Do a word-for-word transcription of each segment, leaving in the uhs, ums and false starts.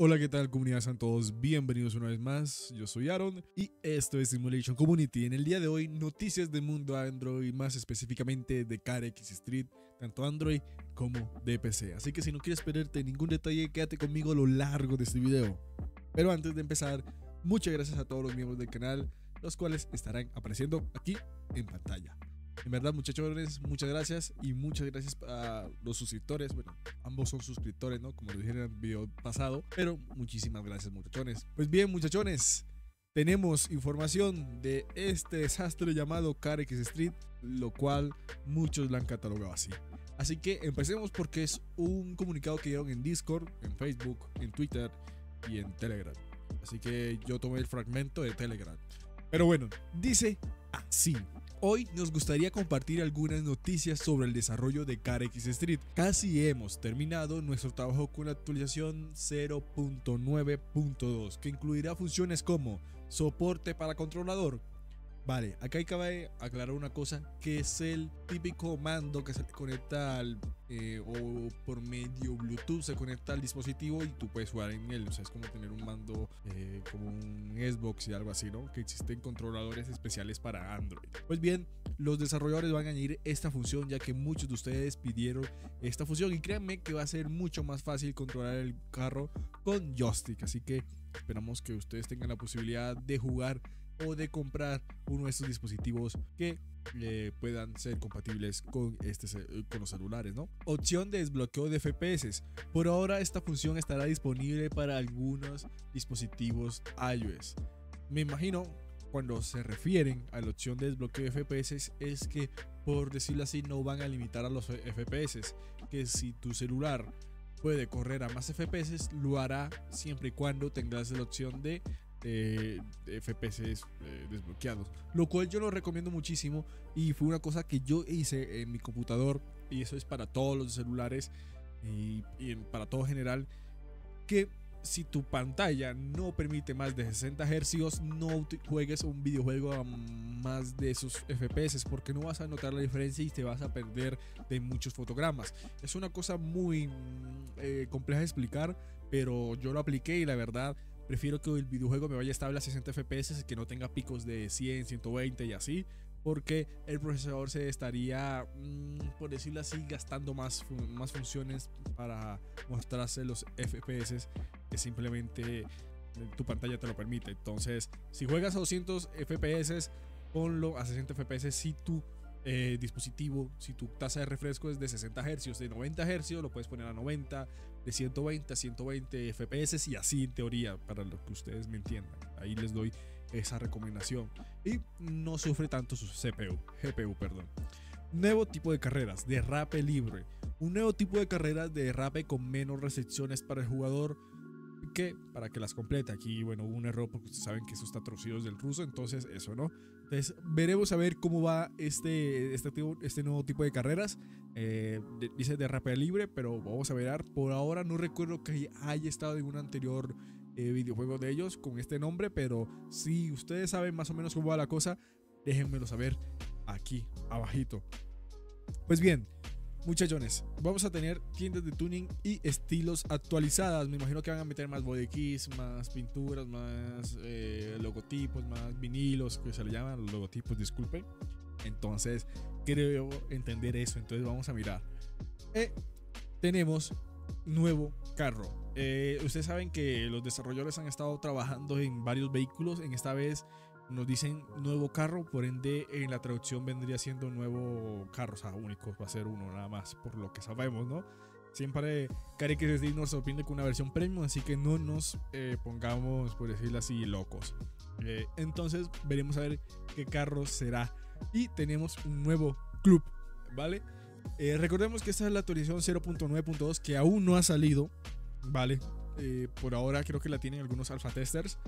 Hola, ¿qué tal, comunidad? Sean todos bienvenidos una vez más. Yo soy Aaron y esto es Simulation Community. En el día de hoy, noticias del mundo Android, más específicamente de CarX Street, tanto Android como de P C. Así que si no quieres perderte ningún detalle, quédate conmigo a lo largo de este video. Pero antes de empezar, muchas gracias a todos los miembros del canal, los cuales estarán apareciendo aquí en pantalla. En verdad, muchachos, muchas gracias. Y muchas gracias a los suscriptores. Bueno, ambos son suscriptores, ¿no? Como lo dije en el video pasado. Pero muchísimas gracias, muchachones. Pues bien, muchachones, tenemos información de este desastre llamado CarX Street, lo cual muchos la han catalogado así. Así que empecemos, porque es un comunicado que dieron en Discord, en Facebook, en Twitter y en Telegram. Así que yo tomé el fragmento de Telegram. Pero bueno, dice así: hoy nos gustaría compartir algunas noticias sobre el desarrollo de CarX Street. Casi hemos terminado nuestro trabajo con la actualización cero punto nueve punto dos, que incluirá funciones como soporte para controlador. Vale, acá cabe aclarar una cosa, que es el típico mando que se conecta al, eh, o por medio Bluetooth se conecta al dispositivo y tú puedes jugar en él. O sea, es como tener un mando eh, como un Xbox y algo así, ¿no? Que existen controladores especiales para Android. Pues bien, los desarrolladores van a añadir esta función, ya que muchos de ustedes pidieron esta función. Y créanme que va a ser mucho más fácil controlar el carro con joystick. Así que esperamos que ustedes tengan la posibilidad de jugar o de comprar uno de estos dispositivos que eh, puedan ser compatibles con, este, con los celulares, ¿no? Opción de desbloqueo de F P S. Por ahora esta función estará disponible para algunos dispositivos iOS. Me imagino, cuando se refieren a la opción de desbloqueo de F P S, es que, por decirlo así, no van a limitar a los F P S, que si tu celular puede correr a más F P S, lo hará siempre y cuando tengas la opción de Eh, F P S eh, desbloqueados, lo cual yo lo recomiendo muchísimo. Y fue una cosa que yo hice en mi computador, y eso es para todos los celulares y, y para todo general, que si tu pantalla no permite más de sesenta hercios, no juegues un videojuego a más de esos F P S, porque no vas a notar la diferencia y te vas a perder de muchos fotogramas. Es una cosa muy eh, compleja de explicar, pero yo lo apliqué y la verdad prefiero que el videojuego me vaya estable a sesenta F P S, que no tenga picos de cien, ciento veinte y así, porque el procesador se estaría, por decirlo así, gastando más, más funciones para mostrarse los F P S que simplemente tu pantalla te lo permite. Entonces, si juegas a doscientos F P S, ponlo a sesenta F P S si tu eh, dispositivo, si tu tasa de refresco es de sesenta hercios, de noventa hercios lo puedes poner a noventa, de ciento veinte a ciento veinte F P S y así, en teoría, para lo que ustedes me entiendan. Ahí les doy esa recomendación. Y no sufre tanto su C P U, G P U, perdón. Nuevo tipo de carreras, derrape libre. Un nuevo tipo de carreras de derrape con menos restricciones para el jugador, que para que las complete. Aquí, bueno, hubo un error porque ustedes saben que eso está traducido desde el ruso, entonces eso, ¿no? Entonces veremos a ver cómo va este, este, tipo, este nuevo tipo de carreras. eh, de, Dice derrape libre, pero vamos a ver. Por ahora no recuerdo que haya estado en un anterior eh, videojuego de ellos con este nombre, pero si ustedes saben más o menos cómo va la cosa, déjenmelo saber aquí abajito. Pues bien, muchachones, vamos a tener tiendas de tuning y estilos actualizadas. Me imagino que van a meter más body keys, más pinturas, más eh, logotipos, más vinilos, que se le llaman logotipos, disculpen. Entonces, creo entender eso. Entonces, vamos a mirar. Eh, tenemos nuevo carro. Eh, ustedes saben que los desarrolladores han estado trabajando en varios vehículos. En esta vez nos dicen nuevo carro, por ende en la traducción vendría siendo nuevo carro, o sea, único, va a ser uno nada más, por lo que sabemos, ¿no? Siempre CarX Street nos sorprende con una versión premium, así que no nos eh, pongamos, por decirlo así, locos. Eh, entonces veremos a ver qué carro será. Y tenemos un nuevo club, ¿vale? Eh, recordemos que esta es la actualización cero punto nueve punto dos, que aún no ha salido, ¿vale? Eh, por ahora creo que la tienen algunos alfa testers,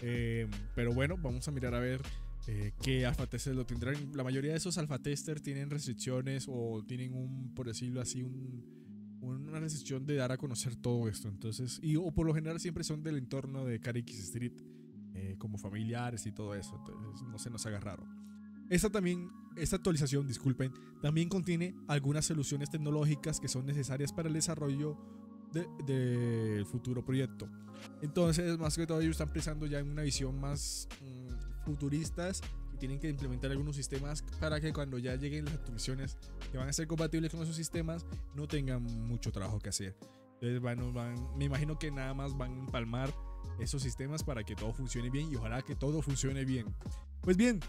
eh, pero bueno, vamos a mirar a ver eh, qué alfa testers lo tendrán. La mayoría de esos alfa testers tienen restricciones o tienen un, por decirlo así, un, una restricción de dar a conocer todo esto. Entonces, y o por lo general siempre son del entorno de CarX Street, eh, como familiares y todo eso. Entonces no se nos agarraron. Esta también, esta actualización, disculpen, también contiene algunas soluciones tecnológicas que son necesarias para el desarrollo del de futuro proyecto. Entonces, más que todo, ellos están pensando ya en una visión más mmm, futuristas, y tienen que implementar algunos sistemas para que cuando ya lleguen las actualizaciones que van a ser compatibles con esos sistemas, no tengan mucho trabajo que hacer. Entonces van, van, me imagino que nada más van a empalmar esos sistemas para que todo funcione bien, y ojalá que todo funcione bien. Pues bien,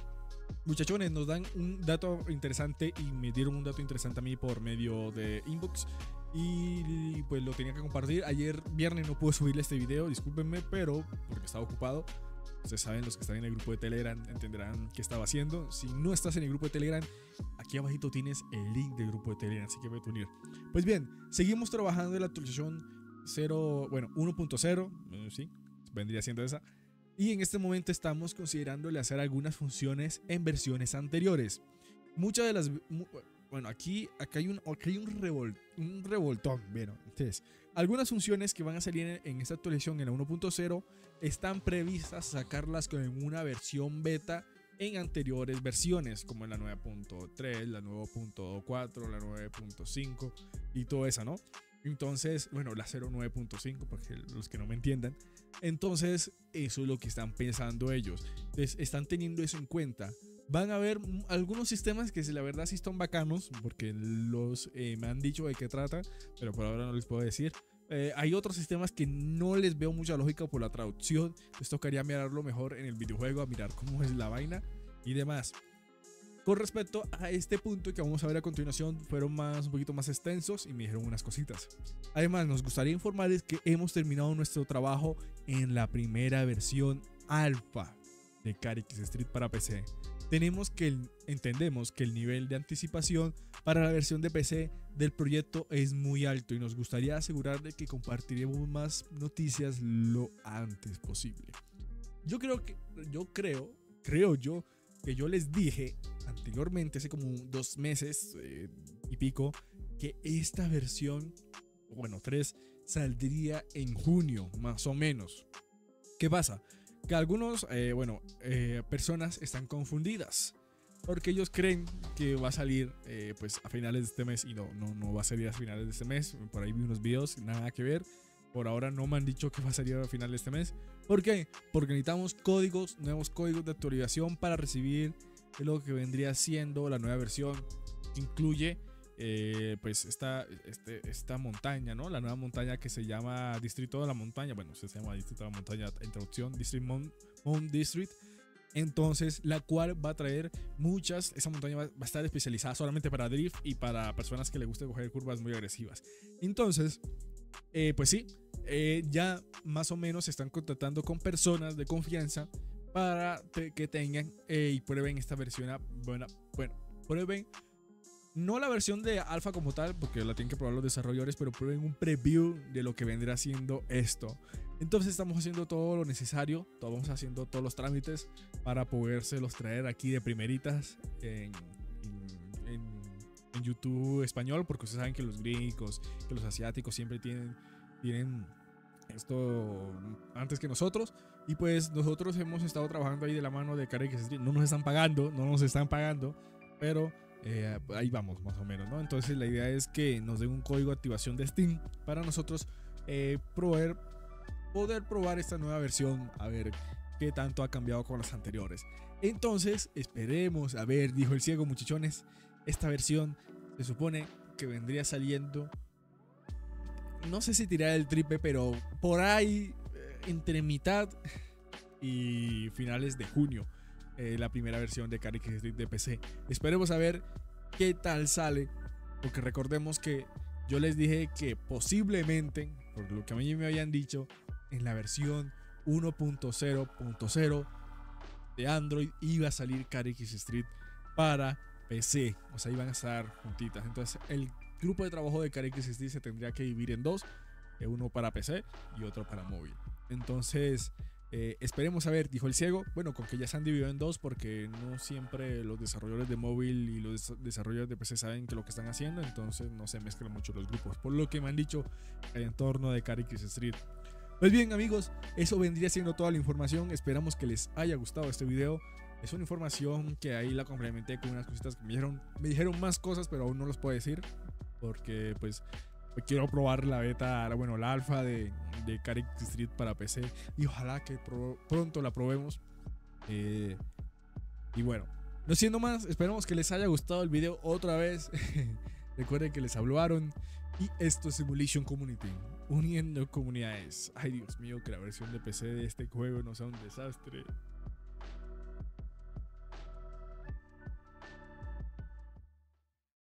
muchachones, nos dan un dato interesante y me dieron un dato interesante a mí por medio de inbox, y pues lo tenía que compartir. Ayer viernes no pude subirle este video, discúlpenme, pero porque estaba ocupado. Ustedes saben, los que están en el grupo de Telegram entenderán qué estaba haciendo. Si no estás en el grupo de Telegram, aquí abajito tienes el link del grupo de Telegram, así que vete a unir. Pues bien, seguimos trabajando en la actualización uno punto cero, sí, vendría siendo esa. Y en este momento estamos considerándole hacer algunas funciones en versiones anteriores. Muchas de las... Bueno, aquí, acá hay, un, acá hay un, revol, un revoltón. Bueno, entonces, algunas funciones que van a salir en, en esta actualización en la uno punto cero están previstas sacarlas con una versión beta en anteriores versiones, como en la nueve punto tres, la nueve punto cuatro, la nueve punto cinco y todo eso, ¿no? Entonces, bueno, la nueve punto cinco, porque los que no me entiendan. Entonces, eso es lo que están pensando ellos. Entonces, están teniendo eso en cuenta. Van a haber algunos sistemas que, si la verdad, sí están bacanos, porque los eh, me han dicho de qué trata, pero por ahora no les puedo decir. Eh, hay otros sistemas que no les veo mucha lógica por la traducción. Les tocaría mirarlo mejor en el videojuego, a mirar cómo es la vaina y demás. Con respecto a este punto que vamos a ver a continuación, fueron más, un poquito más extensos y me dijeron unas cositas. Además, nos gustaría informarles que hemos terminado nuestro trabajo en la primera versión alfa de CarX Street para P C. Tenemos que, entendemos que el nivel de anticipación para la versión de P C del proyecto es muy alto, y nos gustaría asegurarles que compartiremos más noticias lo antes posible. Yo creo que, yo creo, creo yo, que yo les dije anteriormente, hace como dos meses eh, y pico, que esta versión, bueno, tres, saldría en junio, más o menos. ¿Qué pasa? Que algunos, eh, bueno, eh, personas están confundidas, porque ellos creen que va a salir eh, pues a finales de este mes, y no, no, no va a salir a finales de este mes. Por ahí vi unos videos, nada que ver. Por ahora no me han dicho que va a salir al final de este mes. ¿Por qué? Porque necesitamos códigos, nuevos códigos de actualización para recibir lo que vendría siendo la nueva versión. Incluye eh, pues esta, este, esta montaña, ¿no? La nueva montaña que se llama Distrito de la Montaña. Bueno, se llama Distrito de la Montaña en traducción, District Mon, Mon District. Entonces, la cual va a traer muchas. Esa montaña va, va a estar especializada solamente para drift y para personas que les guste coger curvas muy agresivas. Entonces... Eh, pues sí, eh, ya más o menos se están contactando con personas de confianza para te, que tengan eh, y prueben esta versión. A, bueno, bueno, prueben no la versión de alfa como tal, porque la tienen que probar los desarrolladores, pero prueben un preview de lo que vendrá siendo esto. Entonces estamos haciendo todo lo necesario, estamos haciendo todos los trámites para podérselos traer aquí de primeritas en... en, en en YouTube español, porque ustedes saben que los gringos, que los asiáticos siempre tienen, tienen esto antes que nosotros, y pues nosotros hemos estado trabajando ahí de la mano de CarX Street. No nos están pagando, no nos están pagando, pero eh, ahí vamos más o menos, ¿no? Entonces la idea es que nos den un código de activación de Steam para nosotros eh, poder, poder probar esta nueva versión, a ver qué tanto ha cambiado con las anteriores. Entonces esperemos, a ver, dijo el ciego, muchachones. Esta versión se supone que vendría saliendo, no sé si tirar el triple, pero por ahí entre mitad y finales de junio, eh, la primera versión de CarX Street de P C. Esperemos a ver qué tal sale, porque recordemos que yo les dije que posiblemente, por lo que a mí me habían dicho, en la versión uno punto cero punto cero de Android iba a salir CarX Street para P C, o sea, iban a estar juntitas. Entonces el grupo de trabajo de CarX Street se tendría que dividir en dos, uno para P C y otro para móvil. Entonces eh, esperemos a ver, dijo el ciego. Bueno, con que ya se han dividido en dos, porque no siempre los desarrolladores de móvil y los desarrolladores de P C saben que lo que están haciendo, entonces no se mezclan mucho los grupos, por lo que me han dicho el entorno de CarX Street. Pues bien, amigos, eso vendría siendo toda la información. Esperamos que les haya gustado este video. Es una información que ahí la complementé con unas cositas que me dijeron. Me dijeron más cosas, pero aún no los puedo decir, porque pues quiero probar la beta, bueno, la alfa de, de CarX Street para P C, y ojalá que pro, pronto la probemos. Eh, y bueno, no siendo más, esperamos que les haya gustado el video otra vez. Recuerden que les hablaron, y esto es Simulation Community, uniendo comunidades. Ay, Dios mío, que la versión de P C de este juego no sea un desastre.